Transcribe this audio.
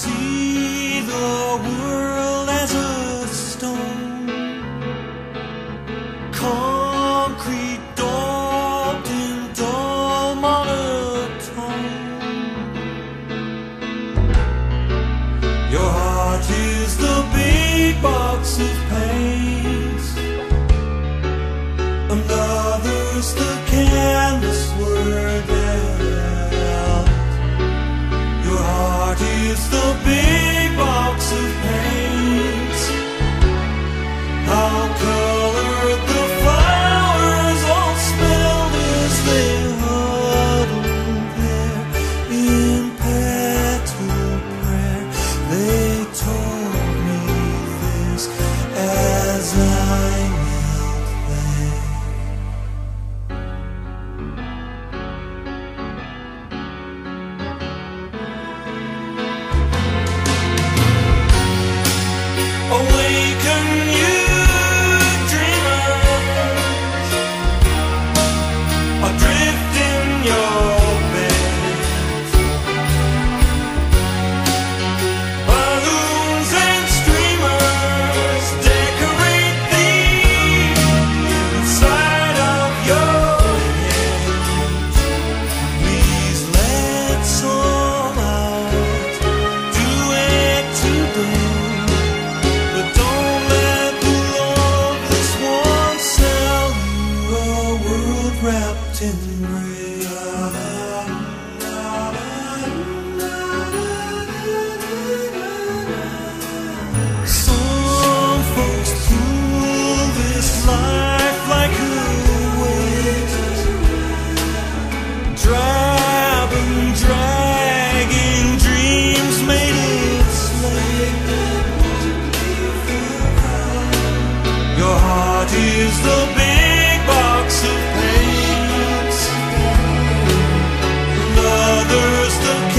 see the world as a stone, concrete, daubed in dull monotone. Your heart is the big box of paints, another's the canvas we're dealt. Your heart is the big box of paints. How colored the flowers, all spilled as they huddle there in petal prayer. They told me this as I wrapped in gray. Some folks pull this life like a weight, drab and dragging dreams made it slate. Your heart is the big of pains, another's the